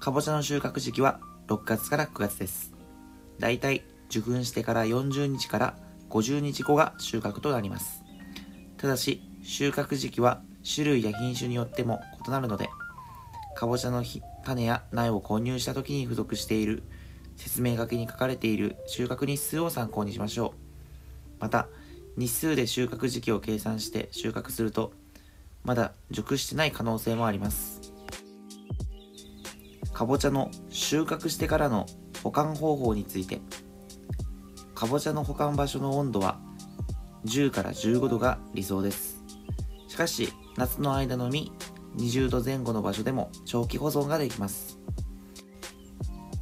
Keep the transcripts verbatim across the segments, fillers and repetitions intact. かぼちゃの収穫時期はろくがつからくがつです。だいたい受粉してからよんじゅうにちからごじゅうにちごが収穫となります。ただし、収穫時期は種類や品種によっても異なるので、かぼちゃの種や苗を購入した時に付属している説明書きに書かれている収穫日数を参考にしましょう。また、日数で収穫時期を計算して収穫すると、まだ熟してない可能性もあります。かぼちゃの収穫してからの保管方法について、かぼちゃの保管場所の温度はじゅうからじゅうごどが理想です。しかし、夏の間のみにじゅうどまえ後の場所でも長期保存ができます。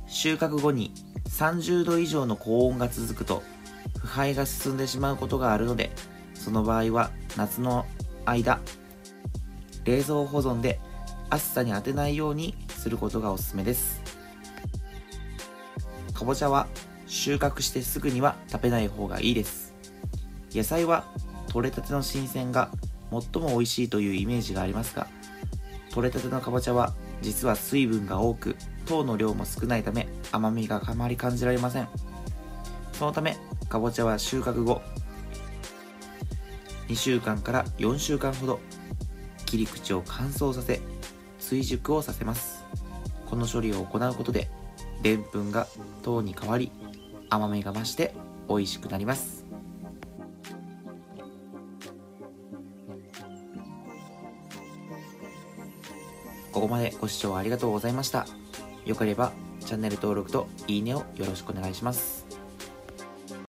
収穫後にさんじゅうど以上の高温が続くと腐敗が進んでしまうことがあるので、その場合は夏の間、冷蔵保存で暑さに当てないようにすることがおすすめです。かぼちゃは収穫してすぐには食べない方がいいです。野菜は取れたての新鮮が最も美味しいというイメージがありますが、取れたてのかぼちゃは実は水分が多く、糖の量も少ないため甘みがあまり感じられません。そのため、かぼちゃは収穫後にしゅうかんからよんしゅうかんほど切り口を乾燥させ追熟をさせます。この処理を行うことででんぷんが糖に変わり甘みが増して美味しくなります。ここまでご視聴ありがとうございました。よければチャンネル登録といいねをよろしくお願いします。